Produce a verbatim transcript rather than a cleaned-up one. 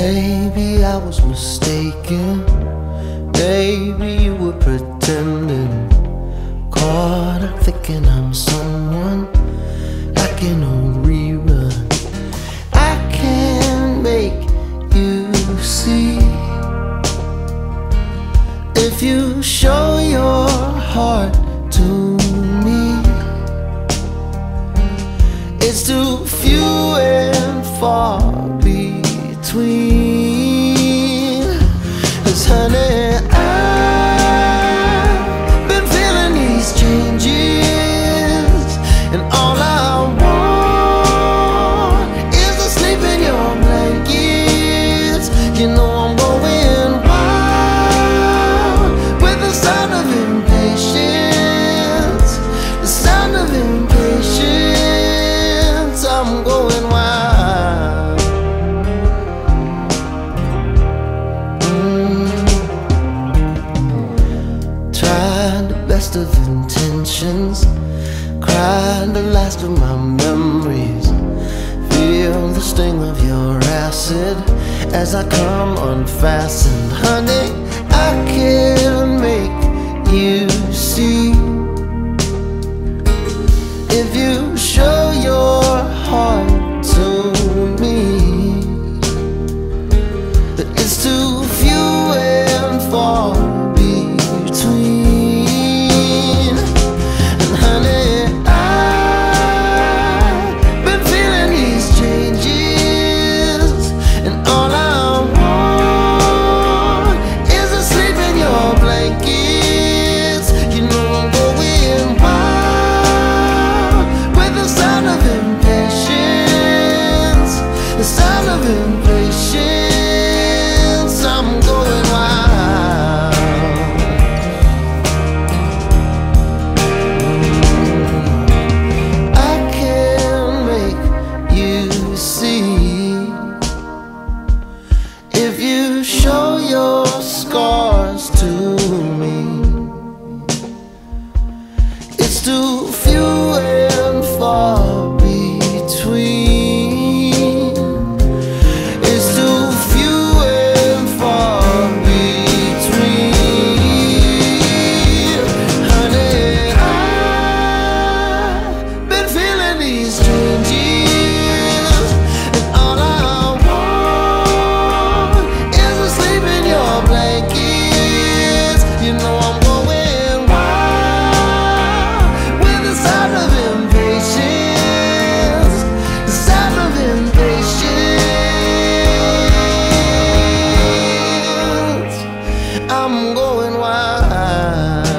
Maybe I was mistaken. Maybe you were pretending. Caught up thinking I'm someone like an old rerun. I can't make you see. If you show your heart to me, it's too few and far between. 'Cause honey, I've been feeling these changes, and all I want is to sleep in your blankets. You know I'm going wild with the sound of impatience, the sound of impatience. I'm going wild. Best of intentions, cried the last of my memories. Feel the sting of your acid as I come unfastened. Honey, I can't make you see. If you show your heart to me, that it's too few and far between. The sound of impatience, I'm going wild. I can't make you see. If you show your scars to me, it's too few and far between. I'm going wild.